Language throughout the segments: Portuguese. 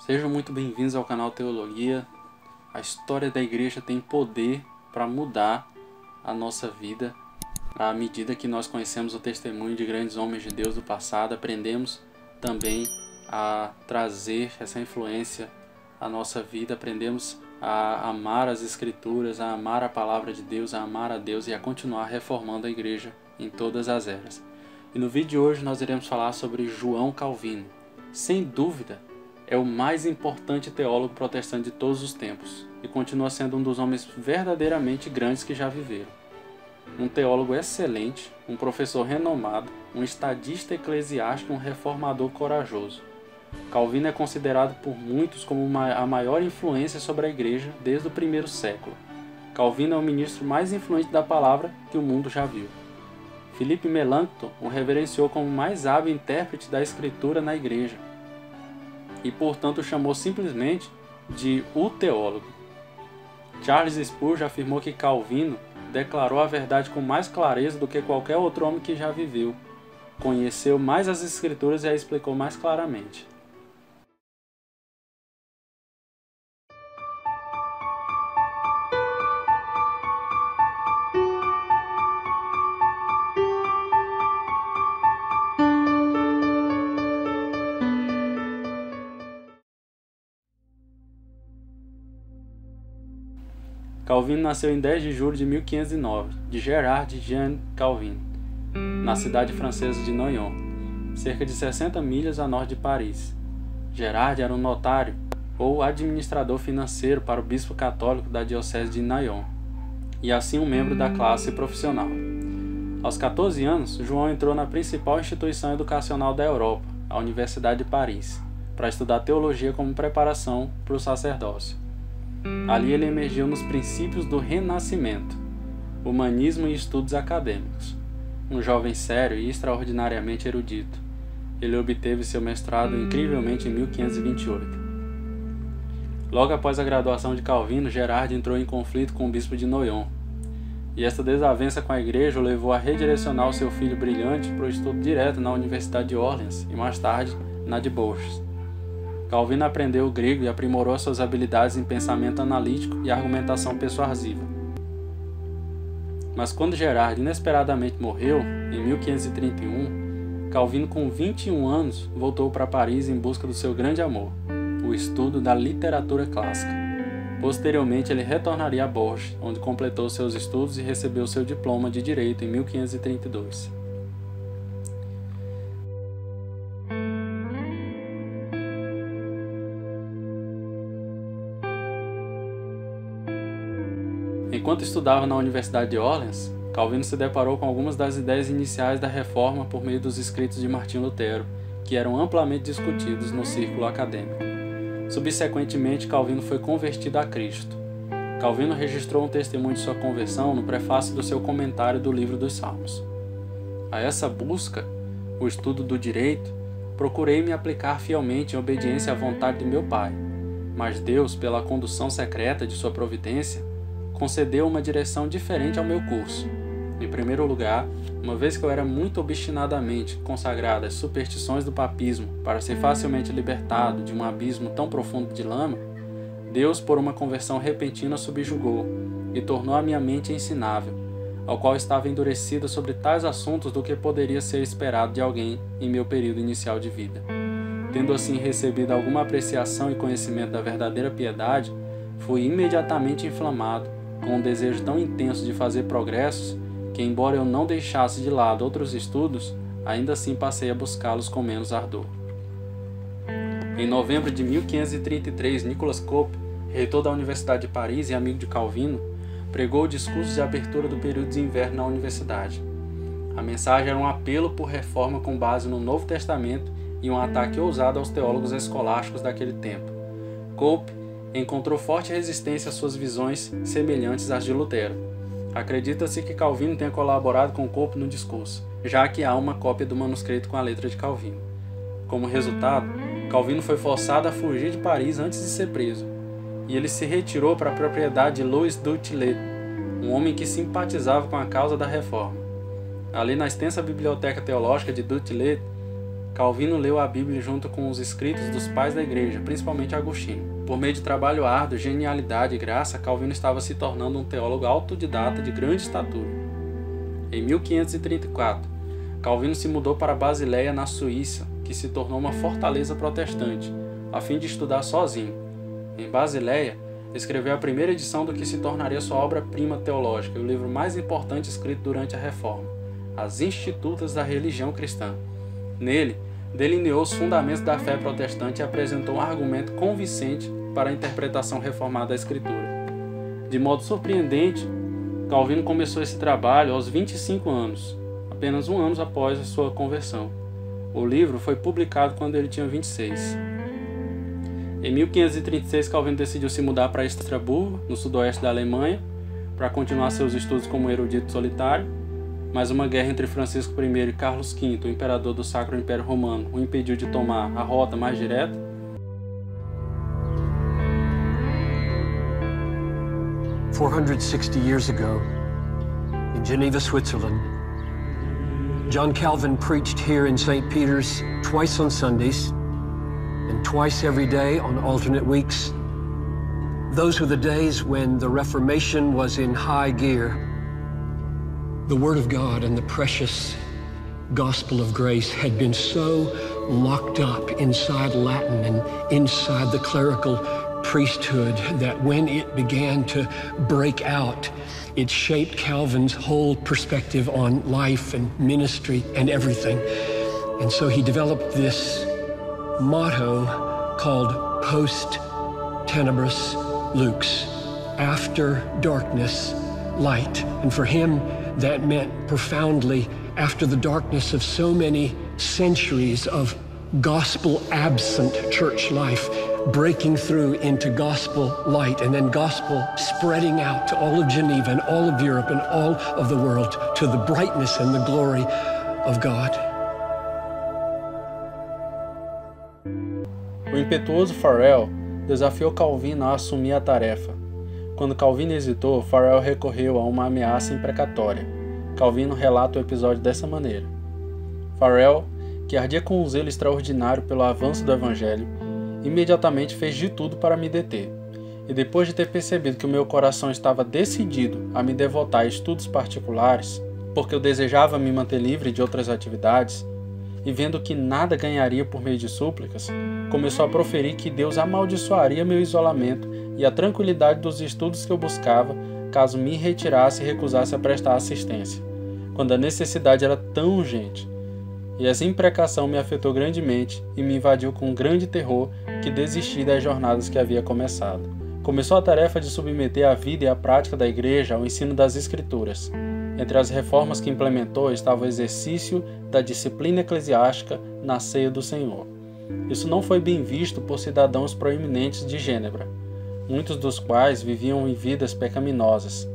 Sejam muito bem-vindos ao canal Teologia. A história da igreja tem poder para mudar a nossa vida. À medida que nós conhecemos o testemunho de grandes homens de Deus do passado, aprendemos também a trazer essa influência à nossa vida, aprendemos a amar as Escrituras, a amar a Palavra de Deus, a amar a Deus e a continuar reformando a igreja em todas as eras. E no vídeo de hoje nós iremos falar sobre João Calvino. Sem dúvida, é o mais importante teólogo protestante de todos os tempos e continua sendo um dos homens verdadeiramente grandes que já viveram. Um teólogo excelente, um professor renomado, um estadista eclesiástico e um reformador corajoso. Calvino é considerado por muitos como a maior influência sobre a igreja desde o primeiro século. Calvino é o ministro mais influente da palavra que o mundo já viu. Felipe Melancton o reverenciou como o mais hábil intérprete da escritura na igreja e, portanto, o chamou simplesmente de o teólogo. Charles Spurgeon afirmou que Calvino declarou a verdade com mais clareza do que qualquer outro homem que já viveu. Conheceu mais as escrituras e a explicou mais claramente. Calvino nasceu em 10 de julho de 1509, de Gerard de Jean Calvin, na cidade francesa de Noyon, cerca de 60 milhas a norte de Paris. Gerard era um notário ou administrador financeiro para o bispo católico da diocese de Noyon e assim um membro da classe profissional. Aos 14 anos, João entrou na principal instituição educacional da Europa, a Universidade de Paris, para estudar teologia como preparação para o sacerdócio. Ali ele emergiu nos princípios do Renascimento, humanismo e estudos acadêmicos. Um jovem sério e extraordinariamente erudito, ele obteve seu mestrado incrivelmente em 1528. Logo após a graduação de Calvino, Gerard entrou em conflito com o bispo de Noyon, e esta desavença com a igreja o levou a redirecionar seu filho brilhante para o estudo direto na Universidade de Orleans e mais tarde na de Bourges. Calvino aprendeu o grego e aprimorou suas habilidades em pensamento analítico e argumentação persuasiva. Mas quando Gerard inesperadamente morreu, em 1531, Calvino, com 21 anos, voltou para Paris em busca do seu grande amor, o estudo da literatura clássica. Posteriormente, ele retornaria a Bourges, onde completou seus estudos e recebeu seu diploma de Direito em 1532. Enquanto estudava na Universidade de Orleans, Calvino se deparou com algumas das ideias iniciais da reforma por meio dos escritos de Martin Lutero, que eram amplamente discutidos no círculo acadêmico. Subsequentemente, Calvino foi convertido a Cristo. Calvino registrou um testemunho de sua conversão no prefácio do seu comentário do livro dos Salmos. A essa busca, o estudo do direito, procurei me aplicar fielmente em obediência à vontade de meu Pai, mas Deus, pela condução secreta de sua providência, concedeu uma direção diferente ao meu curso. Em primeiro lugar, uma vez que eu era muito obstinadamente consagrado às superstições do papismo para ser facilmente libertado de um abismo tão profundo de lama, Deus, por uma conversão repentina, subjugou e tornou a minha mente ensinável, ao qual estava endurecida sobre tais assuntos do que poderia ser esperado de alguém em meu período inicial de vida. Tendo assim recebido alguma apreciação e conhecimento da verdadeira piedade, fui imediatamente inflamado com um desejo tão intenso de fazer progressos que, embora eu não deixasse de lado outros estudos, ainda assim passei a buscá-los com menos ardor. Em novembro de 1533, Nicolas Cop, reitor da Universidade de Paris e amigo de Calvino, pregou o discurso de abertura do período de inverno na universidade. A mensagem era um apelo por reforma com base no Novo Testamento e um ataque ousado aos teólogos escolásticos daquele tempo. Cop encontrou forte resistência a suas visões semelhantes às de Lutero. Acredita-se que Calvino tenha colaborado com Cop no discurso, já que há uma cópia do manuscrito com a letra de Calvino. Como resultado, Calvino foi forçado a fugir de Paris antes de ser preso, e ele se retirou para a propriedade de Louis Dutillet, um homem que simpatizava com a causa da reforma. Ali na extensa biblioteca teológica de Dutillet, Calvino leu a Bíblia junto com os escritos dos pais da Igreja, principalmente Agostinho. Por meio de trabalho árduo, genialidade e graça, Calvino estava se tornando um teólogo autodidata de grande estatura. Em 1534, Calvino se mudou para Basileia, na Suíça, que se tornou uma fortaleza protestante, a fim de estudar sozinho. Em Basileia, escreveu a primeira edição do que se tornaria sua obra-prima teológica e o livro mais importante escrito durante a Reforma, As Institutas da Religião Cristã. Nele, delineou os fundamentos da fé protestante e apresentou um argumento convincente para a interpretação reformada da Escritura. De modo surpreendente, Calvino começou esse trabalho aos 25 anos, apenas um ano após a sua conversão. O livro foi publicado quando ele tinha 26. Em 1536, Calvino decidiu se mudar para Estrasburgo, no sudoeste da Alemanha, para continuar seus estudos como erudito solitário, mas uma guerra entre Francisco I e Carlos V, o imperador do Sacro Império Romano, o impediu de tomar a rota mais direta. Ago, in Geneva, Switzerland, John Calvin preached here in St. Peter's twice on Sundays and twice every day on alternate weeks. Those were the days when the Reformation was in high gear. The Word of God and the precious gospel of grace had been so locked up inside Latin and inside the clerical priesthood that when it began to break out, it shaped Calvin's whole perspective on life and ministry and everything. And so he developed this motto called post tenebras lux, after darkness, light. And for him, that meant profoundly, after the darkness of so many centuries of gospel-absent church life, breaking through into gospel light and then gospel spreading out to all of Geneva and all of Europe and all of the world to the brightness and the glory of God. O impetuoso Farel desafiou Calvino a assumir a tarefa. Quando Calvino hesitou, Farel recorreu a uma ameaça imprecatória. Calvino relata o episódio dessa maneira. Farel, que ardia com um zelo extraordinário pelo avanço do Evangelho, imediatamente fez de tudo para me deter, e depois de ter percebido que o meu coração estava decidido a me devotar a estudos particulares, porque eu desejava me manter livre de outras atividades, e vendo que nada ganharia por meio de súplicas, começou a proferir que Deus amaldiçoaria meu isolamento e a tranquilidade dos estudos que eu buscava, caso me retirasse e recusasse a prestar assistência, quando a necessidade era tão urgente. E essa imprecação me afetou grandemente e me invadiu com um grande terror que desisti das jornadas que havia começado. Começou a tarefa de submeter a vida e a prática da Igreja ao ensino das Escrituras. Entre as reformas que implementou estava o exercício da disciplina eclesiástica na ceia do Senhor. Isso não foi bem visto por cidadãos proeminentes de Gênebra, muitos dos quais viviam em vidas pecaminosas.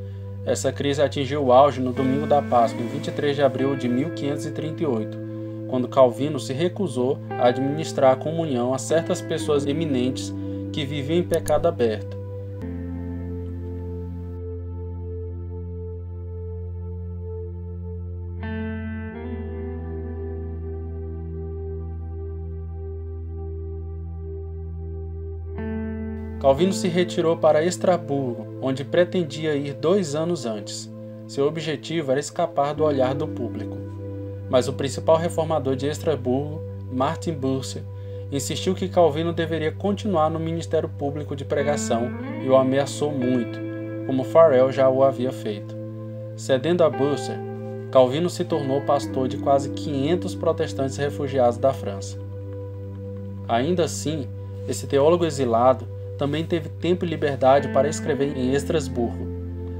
Essa crise atingiu o auge no domingo da Páscoa, em 23 de abril de 1538, quando Calvino se recusou a administrar a comunhão a certas pessoas eminentes que viviam em pecado aberto. Calvino se retirou para Estrasburgo, onde pretendia ir 2 anos antes. Seu objetivo era escapar do olhar do público. Mas o principal reformador de Estrasburgo, Martin Bucer, insistiu que Calvino deveria continuar no ministério público de pregação e o ameaçou muito, como Farel já o havia feito. Cedendo a Bucer, Calvino se tornou pastor de quase 500 protestantes refugiados da França. Ainda assim, esse teólogo exilado também teve tempo e liberdade para escrever em Estrasburgo.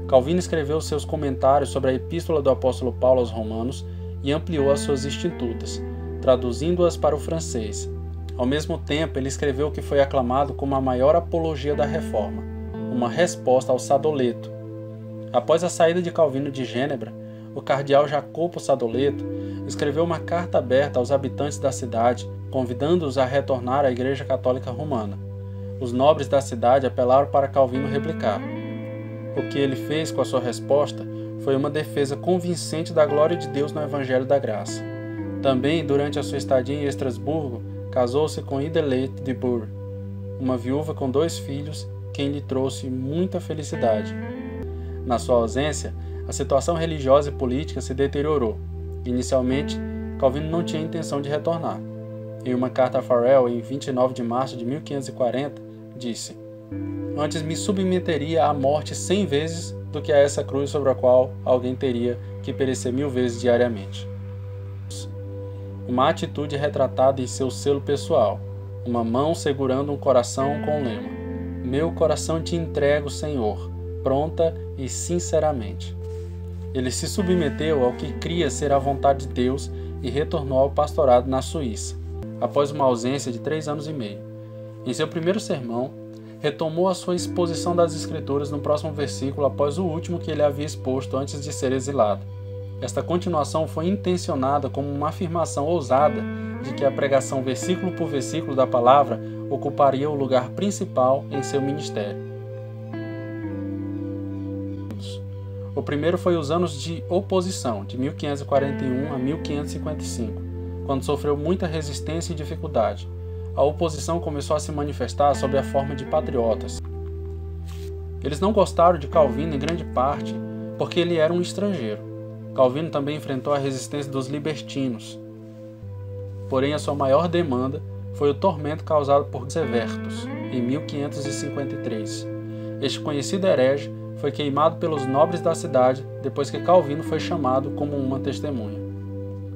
Calvino escreveu seus comentários sobre a epístola do apóstolo Paulo aos Romanos e ampliou as suas Institutas, traduzindo-as para o francês. Ao mesmo tempo, ele escreveu o que foi aclamado como a maior apologia da Reforma, uma resposta ao Sadoleto. Após a saída de Calvino de Gênebra, o cardeal Jacopo Sadoleto escreveu uma carta aberta aos habitantes da cidade, convidando-os a retornar à Igreja Católica Romana. Os nobres da cidade apelaram para Calvino replicar. O que ele fez com a sua resposta foi uma defesa convincente da glória de Deus no Evangelho da Graça. Também, durante a sua estadia em Estrasburgo, casou-se com Ideleite de Bur, uma viúva com 2 filhos, quem lhe trouxe muita felicidade. Na sua ausência, a situação religiosa e política se deteriorou. Inicialmente, Calvino não tinha intenção de retornar. Em uma carta a Farel, em 29 de março de 1540, disse: "Antes me submeteria à morte 100 vezes do que a essa cruz sobre a qual alguém teria que perecer 1000 vezes diariamente." Uma atitude retratada em seu selo pessoal, uma mão segurando um coração com o lema: "Meu coração te entrego, Senhor, pronta e sinceramente." Ele se submeteu ao que cria ser a vontade de Deus e retornou ao pastorado na Suíça, após uma ausência de 3 anos e meio. Em seu primeiro sermão, retomou a sua exposição das Escrituras no próximo versículo após o último que ele havia exposto antes de ser exilado. Esta continuação foi intencionada como uma afirmação ousada de que a pregação versículo por versículo da palavra ocuparia o lugar principal em seu ministério. O primeiro foi os anos de oposição, de 1541 a 1555, quando sofreu muita resistência e dificuldade. A oposição começou a se manifestar sob a forma de patriotas. Eles não gostaram de Calvino em grande parte porque ele era um estrangeiro. Calvino também enfrentou a resistência dos libertinos. Porém, a sua maior demanda foi o tormento causado por Servetus, em 1553. Este conhecido herege foi queimado pelos nobres da cidade depois que Calvino foi chamado como uma testemunha.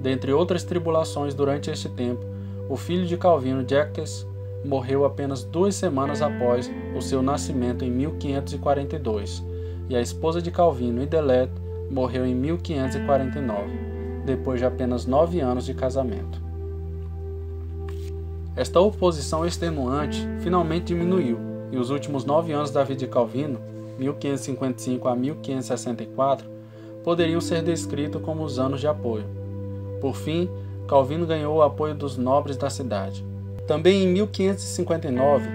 Dentre outras tribulações durante este tempo, o filho de Calvino, Jacques, morreu apenas 2 semanas após o seu nascimento em 1542, e a esposa de Calvino, Idelette, morreu em 1549, depois de apenas 9 anos de casamento. Esta oposição extenuante finalmente diminuiu, e os últimos 9 anos da vida de Calvino, 1555 a 1564, poderiam ser descritos como os anos de apoio. Por fim, Calvino ganhou o apoio dos nobres da cidade. Também em 1559,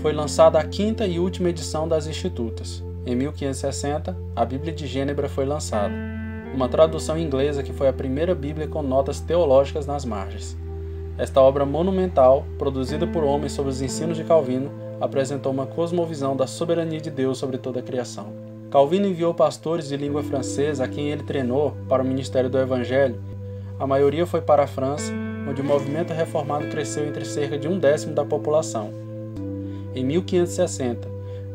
foi lançada a 5ª e última edição das Institutas. Em 1560, a Bíblia de Gênebra foi lançada, uma tradução inglesa que foi a primeira Bíblia com notas teológicas nas margens. Esta obra monumental, produzida por homens sobre os ensinos de Calvino, apresentou uma cosmovisão da soberania de Deus sobre toda a criação. Calvino enviou pastores de língua francesa a quem ele treinou para o ministério do Evangelho. A maioria foi para a França, onde o movimento reformado cresceu entre cerca de 1/10 da população. Em 1560,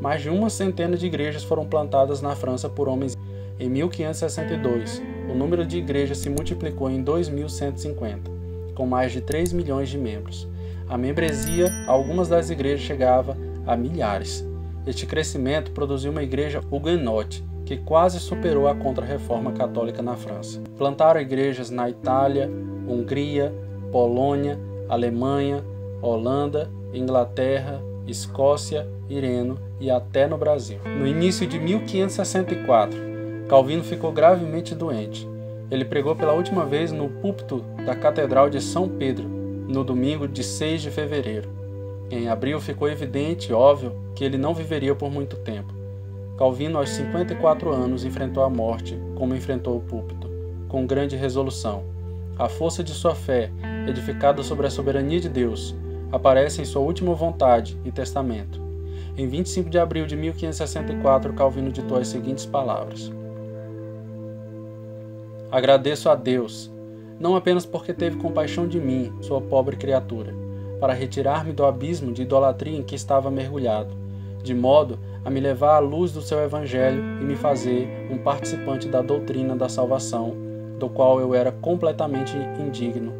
mais de 100 de igrejas foram plantadas na França por homens. Em 1562, o número de igrejas se multiplicou em 2.150, com mais de 3 milhões de membros. A membresia a algumas das igrejas chegava a milhares. Este crescimento produziu uma igreja huguenote, que quase superou a contra-reforma católica na França. Plantaram igrejas na Itália, Hungria, Polônia, Alemanha, Holanda, Inglaterra, Escócia, Ireno e até no Brasil. No início de 1564, Calvino ficou gravemente doente. Ele pregou pela última vez no púlpito da Catedral de São Pedro, no domingo de 6 de fevereiro. Em abril ficou evidente e óbvio que ele não viveria por muito tempo. Calvino, aos 54 anos, enfrentou a morte como enfrentou o púlpito, com grande resolução. A força de sua fé, edificada sobre a soberania de Deus, aparece em sua última vontade e testamento. Em 25 de abril de 1564, Calvino ditou as seguintes palavras: "Agradeço a Deus, não apenas porque teve compaixão de mim, sua pobre criatura, para retirar-me do abismo de idolatria em que estava mergulhado, de modo a me levar à luz do seu evangelho e me fazer um participante da doutrina da salvação, do qual eu era completamente indigno,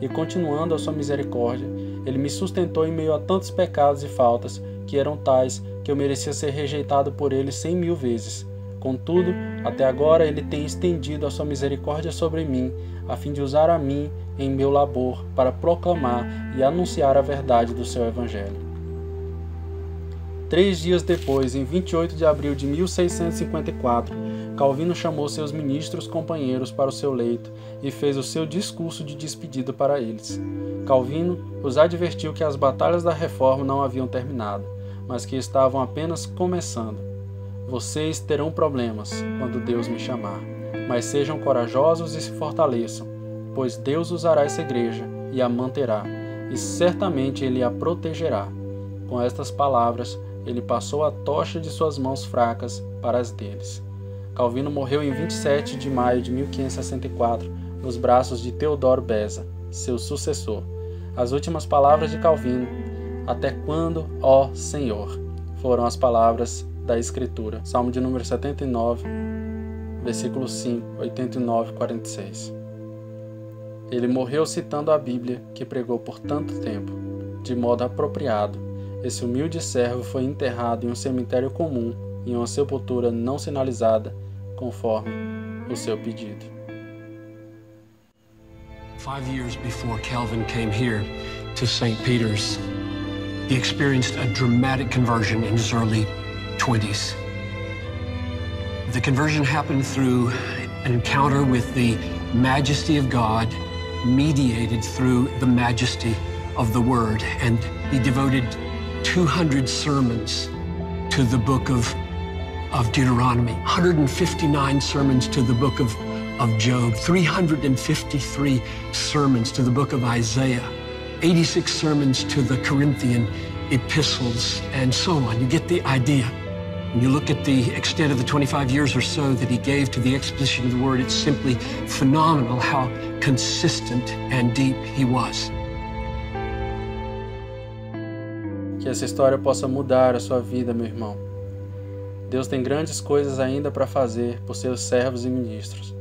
e continuando a sua misericórdia, ele me sustentou em meio a tantos pecados e faltas, que eram tais que eu merecia ser rejeitado por ele 100.000 vezes. Contudo, até agora ele tem estendido a sua misericórdia sobre mim, a fim de usar a mim em meu labor para proclamar e anunciar a verdade do seu evangelho." 3 dias depois, em 28 de abril de 1654, Calvino chamou seus ministros companheiros para o seu leito e fez o seu discurso de despedida para eles. Calvino os advertiu que as batalhas da Reforma não haviam terminado, mas que estavam apenas começando. "Vocês terão problemas quando Deus me chamar, mas sejam corajosos e se fortaleçam, pois Deus usará essa igreja e a manterá, e certamente ele a protegerá. Com estas palavras, ele passou a tocha de suas mãos fracas para as deles. Calvino morreu em 27 de maio de 1564, nos braços de Teodoro Beza, seu sucessor. As últimas palavras de Calvino, "Até quando, ó Senhor?", foram as palavras da Escritura. Salmo de número 79, versículo 5, 89, 46. Ele morreu citando a Bíblia que pregou por tanto tempo. De modo apropriado, esse humilde servo foi enterrado em um cemitério comum, em uma sepultura não sinalizada, conforme o seu pedido. 5 years before Calvin came here to St. Peter's, he experienced a dramatic conversion in his early 20s. The conversion happened through an encounter with the majesty of God, mediated through the majesty of the Word, and he devoted 200 sermons to the book of Deuteronomy, 159 sermons to the book of Job, 353 sermons to the book of Isaiah, 86 sermons to the Corinthian epistles, and so on. You get the idea. When you look at the extent of the 25 years or so that he gave to the exposition of the Word, it's simply phenomenal how consistent and deep he was. Que essa história possa mudar a sua vida, meu irmão. Deus tem grandes coisas ainda para fazer por seus servos e ministros.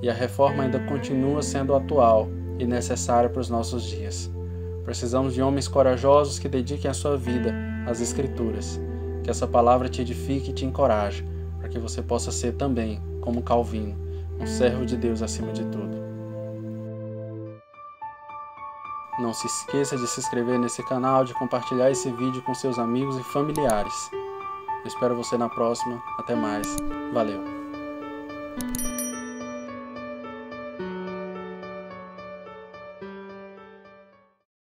E a reforma ainda continua sendo atual e necessária para os nossos dias. Precisamos de homens corajosos que dediquem a sua vida às Escrituras. Que essa palavra te edifique e te encoraje, para que você possa ser também, como Calvino, um servo de Deus acima de tudo. Não se esqueça de se inscrever nesse canal, de compartilhar esse vídeo com seus amigos e familiares. Eu espero você na próxima. Até mais. Valeu!